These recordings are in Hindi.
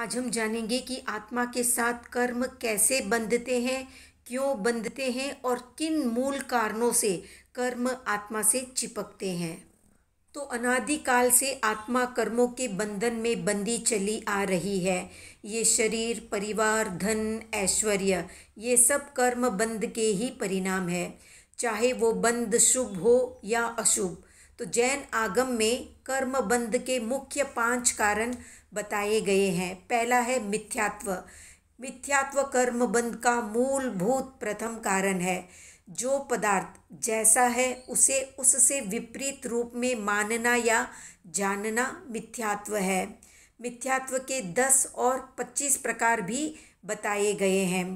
आज हम जानेंगे कि आत्मा के साथ कर्म कैसे बंधते हैं, क्यों बंधते हैं और किन मूल कारणों से कर्म आत्मा से चिपकते हैं। तो अनादिकाल से आत्मा कर्मों के बंधन में बंधी चली आ रही है। ये शरीर, परिवार, धन, ऐश्वर्य, ये सब कर्म बंध के ही परिणाम है, चाहे वो बंध शुभ हो या अशुभ। तो जैन आगम में कर्म बंध के मुख्य 5 कारण बताए गए हैं। पहला है मिथ्यात्व। मिथ्यात्व कर्म बंध का मूलभूत प्रथम कारण है। जो पदार्थ जैसा है उसे उससे विपरीत रूप में मानना या जानना मिथ्यात्व है। मिथ्यात्व के 10 और 25 प्रकार भी बताए गए हैं।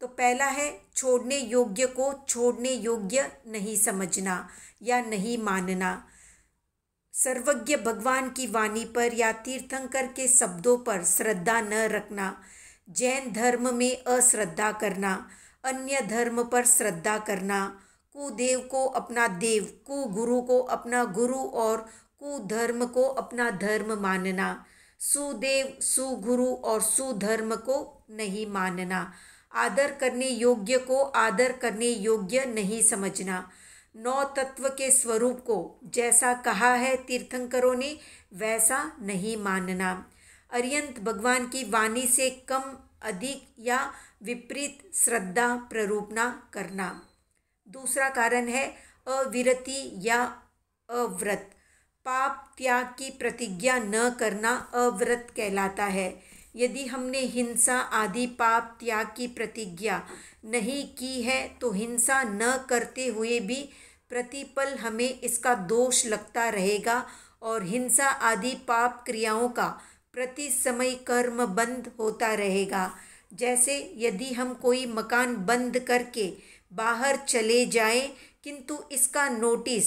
तो पहला है छोड़ने योग्य को छोड़ने योग्य नहीं समझना या नहीं मानना। सर्वज्ञ भगवान की वाणी पर या तीर्थंकर के शब्दों पर श्रद्धा न रखना। जैन धर्म में अश्रद्धा करना, अन्य धर्म पर श्रद्धा करना, कुदेव को अपना देव, कुगुरु को अपना गुरु और कुधर्म को अपना धर्म मानना, सुदेव, सुगुरु और सुधर्म को नहीं मानना, आदर करने योग्य को आदर करने योग्य नहीं समझना, 9 तत्व के स्वरूप को जैसा कहा है तीर्थंकरों ने वैसा नहीं मानना, अरियंत भगवान की वाणी से कम अधिक या विपरीत श्रद्धा प्ररूपना करना। दूसरा कारण है अविरति या अव्रत। पाप त्याग की प्रतिज्ञा न करना अव्रत कहलाता है। यदि हमने हिंसा आदि पाप त्याग की प्रतिज्ञा नहीं की है तो हिंसा न करते हुए भी प्रतिपल हमें इसका दोष लगता रहेगा और हिंसा आदि पाप क्रियाओं का प्रति समय कर्म बंद होता रहेगा। जैसे यदि हम कोई मकान बंद करके बाहर चले जाएं किंतु इसका नोटिस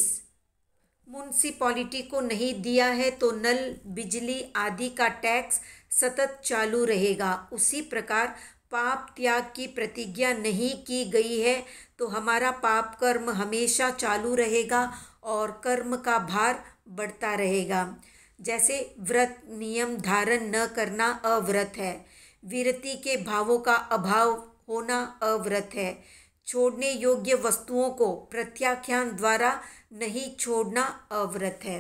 म्यूनसिपॉलिटी को नहीं दिया है तो नल, बिजली आदि का टैक्स सतत चालू रहेगा। उसी प्रकार पाप त्याग की प्रतिज्ञा नहीं की गई है तो हमारा पाप कर्म हमेशा चालू रहेगा और कर्म का भार बढ़ता रहेगा। जैसे व्रत नियम धारण न करना अव्रत है, विरति के भावों का अभाव होना अव्रत है, छोड़ने योग्य वस्तुओं को प्रत्याख्यान द्वारा नहीं छोड़ना अव्रत है।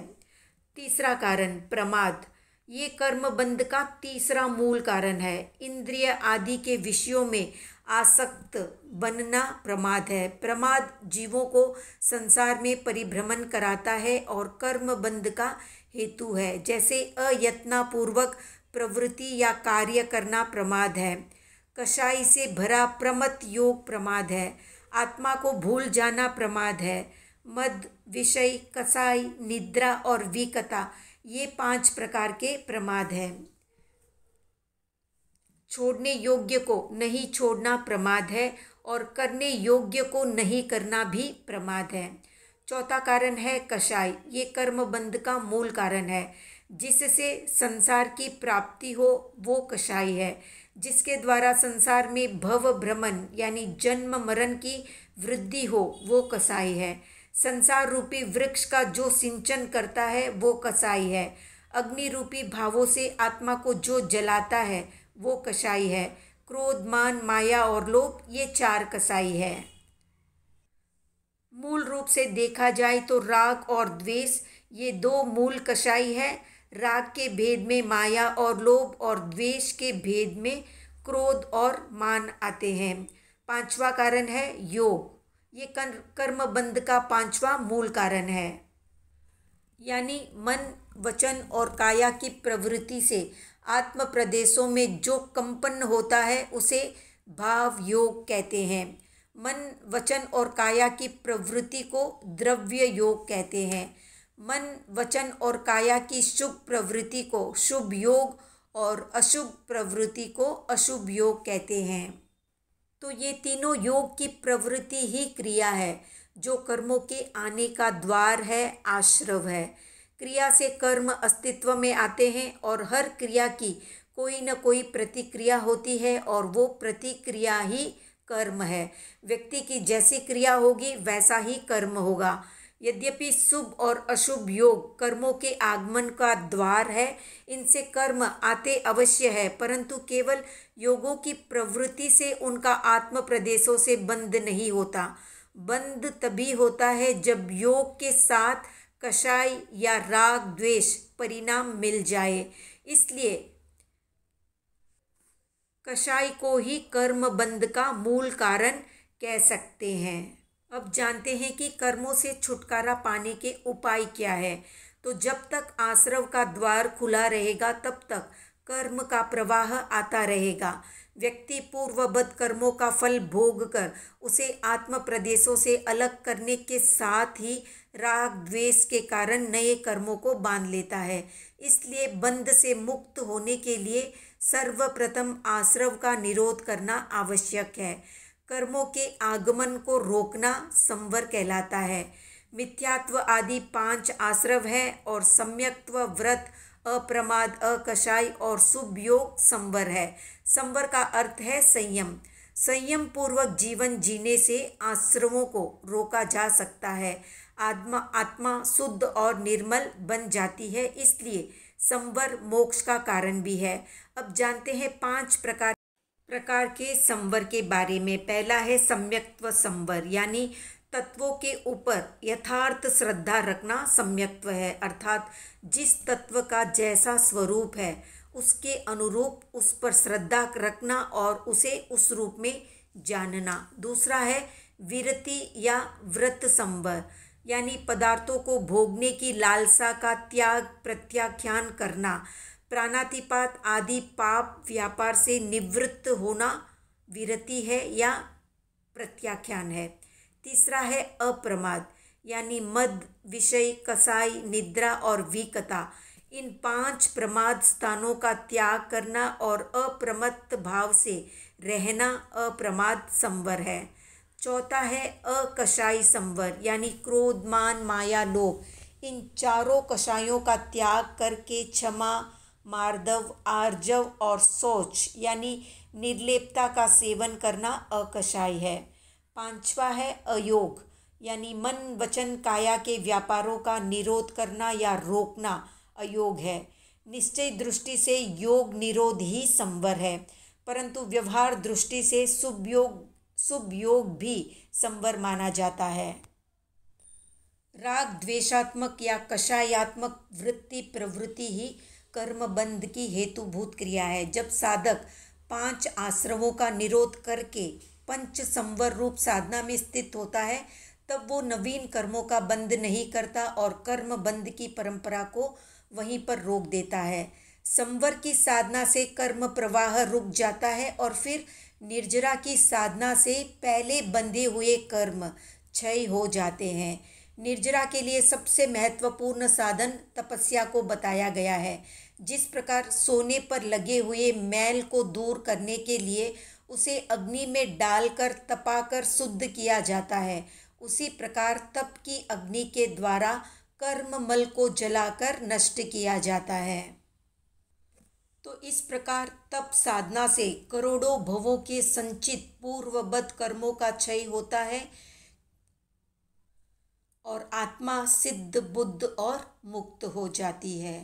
तीसरा कारण प्रमाद, ये कर्म बंध का तीसरा मूल कारण है। इंद्रिय आदि के विषयों में आसक्त बनना प्रमाद है। प्रमाद जीवों को संसार में परिभ्रमण कराता है और कर्म बंध का हेतु है। जैसे अयत्नापूर्वक प्रवृत्ति या कार्य करना प्रमाद है। कषाय से भरा प्रमत योग प्रमाद है। आत्मा को भूल जाना प्रमाद है। मद, विषय, कषाय, निद्रा और विकता, ये 5 प्रकार के प्रमाद हैं। छोड़ने योग्य को नहीं छोड़ना प्रमाद है और करने योग्य को नहीं करना भी प्रमाद है। चौथा कारण है कषाय, ये कर्म बंध का मूल कारण है। जिससे संसार की प्राप्ति हो वो कषाय है। जिसके द्वारा संसार में भव भ्रमण यानी जन्म मरण की वृद्धि हो वो कषाय है। संसार रूपी वृक्ष का जो सिंचन करता है वो कषाय है। अग्नि रूपी भावों से आत्मा को जो जलाता है वो कषाय है। क्रोध, मान, माया और लोभ, ये 4 कषाय है। मूल रूप से देखा जाए तो राग और द्वेष, ये 2 मूल कषाय है। राग के भेद में माया और लोभ और द्वेष के भेद में क्रोध और मान आते हैं। 5वां कारण है योग, ये कर्म बंध का 5वां मूल कारण है। यानी मन, वचन और काया की प्रवृत्ति से आत्म प्रदेशों में जो कंपन होता है उसे भाव योग कहते हैं। मन, वचन और काया की प्रवृत्ति को द्रव्य योग कहते हैं। मन, वचन और काया की शुभ प्रवृत्ति को शुभ योग और अशुभ प्रवृत्ति को अशुभ योग कहते हैं। तो ये तीनों योग की प्रवृत्ति ही क्रिया है जो कर्मों के आने का द्वार है, आश्रव है। क्रिया से कर्म अस्तित्व में आते हैं और हर क्रिया की कोई न कोई प्रतिक्रिया होती है और वो प्रतिक्रिया ही कर्म है। व्यक्ति की जैसी क्रिया होगी वैसा ही कर्म होगा। यद्यपि शुभ और अशुभ योग कर्मों के आगमन का द्वार है, इनसे कर्म आते अवश्य है, परंतु केवल योगों की प्रवृत्ति से उनका आत्म प्रदेशों से बंध नहीं होता। बंध तभी होता है जब योग के साथ कषाय या राग द्वेष परिणाम मिल जाए। इसलिए कषाय को ही कर्म बंध का मूल कारण कह सकते हैं। अब जानते हैं कि कर्मों से छुटकारा पाने के उपाय क्या है। तो जब तक आश्रव का द्वार खुला रहेगा तब तक कर्म का प्रवाह आता रहेगा। व्यक्ति पूर्ववत कर्मों का फल भोग कर उसे आत्म प्रदेशों से अलग करने के साथ ही राग द्वेष के कारण नए कर्मों को बांध लेता है। इसलिए बंध से मुक्त होने के लिए सर्वप्रथम आश्रव का निरोध करना आवश्यक है। कर्मों के आगमन को रोकना संवर कहलाता है। मिथ्यात्व आदि 5 आश्रव है और सम्यक्त्व, व्रत, अप्रमाद, अकशाय और शुभ योग संवर है। संवर का अर्थ है संयम। संयम पूर्वक जीवन जीने से आश्रमों को रोका जा सकता है। आत्मा शुद्ध और निर्मल बन जाती है, इसलिए संवर मोक्ष का कारण भी है। अब जानते हैं 5 प्रकार के संवर के बारे में। पहला है सम्यक्त्व संवर, यानी तत्वों के ऊपर यथार्थ श्रद्धा रखना सम्यक्त्व है, अर्थात जिस तत्व का जैसा स्वरूप है उसके अनुरूप उस पर श्रद्धा रखना और उसे उस रूप में जानना। दूसरा है विरति या व्रत संवर, यानी पदार्थों को भोगने की लालसा का त्याग प्रत्याख्यान करना, प्राणातिपात आदि पाप व्यापार से निवृत्त होना विरति है या प्रत्याख्यान है। तीसरा है अप्रमाद, यानी मद, विषय, कसाई, निद्रा और विकता, इन 5 प्रमाद स्थानों का त्याग करना और अप्रमत्त भाव से रहना अप्रमाद संवर है। चौथा है अकशाई संवर, यानी क्रोध, मान, माया, लोभ, इन चारों कषायों का त्याग करके क्षमा, मार्दव, आर्जव और सोच यानी निर्लेपता का सेवन करना अकशाय है। पांचवा है अयोग, यानी मन, वचन, काया के व्यापारों का निरोध करना या रोकना अयोग है। निश्चय दृष्टि से योग निरोध ही संवर है, परंतु व्यवहार दृष्टि से शुभ योग भी संवर माना जाता है। राग द्वेषात्मक या कषायात्मक प्रवृत्ति ही कर्म बंध की हेतुभूत क्रिया है। जब साधक 5 आश्रवों का निरोध करके पंच संवर रूप साधना में स्थित होता है तब वो नवीन कर्मों का बंध नहीं करता और कर्म बंध की परंपरा को वहीं पर रोक देता है। संवर की साधना से कर्म प्रवाह रुक जाता है और फिर निर्जरा की साधना से पहले बंधे हुए कर्म क्षय हो जाते हैं। निर्जरा के लिए सबसे महत्वपूर्ण साधन तपस्या को बताया गया है। जिस प्रकार सोने पर लगे हुए मैल को दूर करने के लिए उसे अग्नि में डालकर तपाकर शुद्ध किया जाता है, उसी प्रकार तप की अग्नि के द्वारा कर्म मल को जलाकर नष्ट किया जाता है। तो इस प्रकार तप साधना से करोड़ों भवों के संचित पूर्ववत कर्मों का क्षय होता है और आत्मा सिद्ध, बुद्ध और मुक्त हो जाती है।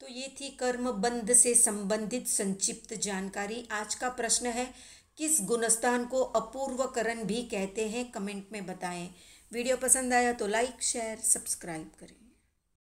तो ये थी कर्म बंध से संबंधित संक्षिप्त जानकारी। आज का प्रश्न है, किस गुणस्थान को अपूर्वकरण भी कहते हैं? कमेंट में बताएं। वीडियो पसंद आया तो लाइक, शेयर, सब्सक्राइब करें।